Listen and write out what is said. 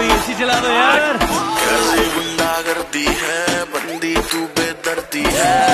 कोई ऐसी चला दो यार। कैसे गुंडागर्दी है बंदी तू बेदर्दी है।